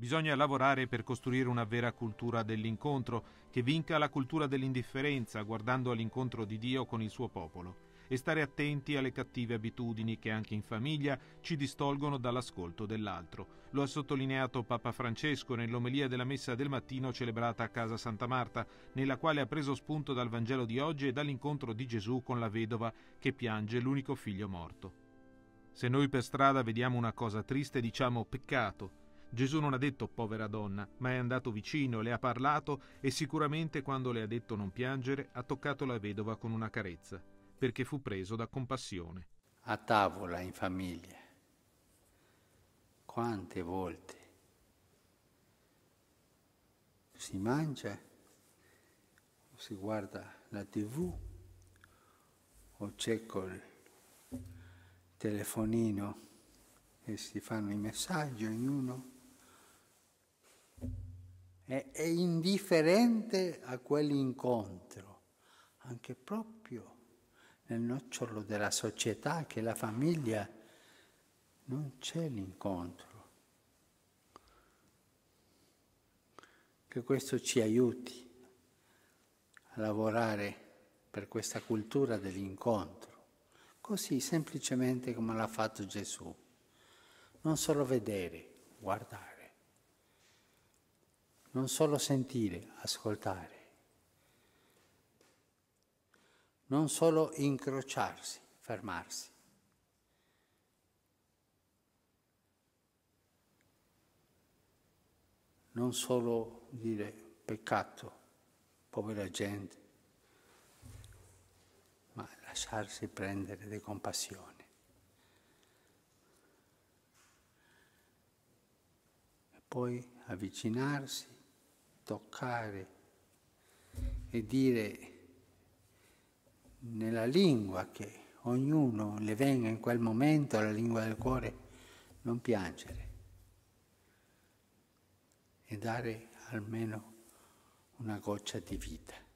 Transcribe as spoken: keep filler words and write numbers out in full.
Bisogna lavorare per costruire una vera cultura dell'incontro, che vinca la cultura dell'indifferenza, guardando all'incontro di Dio con il suo popolo, e stare attenti alle cattive abitudini che anche in famiglia ci distolgono dall'ascolto dell'altro. Lo ha sottolineato Papa Francesco nell'omelia della messa del mattino celebrata a Casa Santa Marta, nella quale ha preso spunto dal Vangelo di oggi e dall'incontro di Gesù con la vedova che piange l'unico figlio morto. Se noi per strada vediamo una cosa triste, diciamo peccato. Gesù non ha detto povera donna, ma è andato vicino, le ha parlato e sicuramente quando le ha detto non piangere ha toccato la vedova con una carezza, perché fu preso da compassione. A tavola in famiglia, quante volte si mangia, si guarda la tivù o c'è col telefonino e si fanno i messaggi ognuno. È, è indifferente a quell'incontro, anche proprio nel nocciolo della società, che la famiglia non c'è l'incontro. Che questo ci aiuti a lavorare per questa cultura dell'incontro, così semplicemente come l'ha fatto Gesù. Non solo vedere, guardare. Non solo sentire, ascoltare. Non solo incrociarsi, fermarsi. Non solo dire peccato, povera gente, ma lasciarsi prendere di compassione. E poi avvicinarsi, toccare e dire nella lingua che ognuno le venga in quel momento, la lingua del cuore, non piangere e dare almeno una goccia di vita.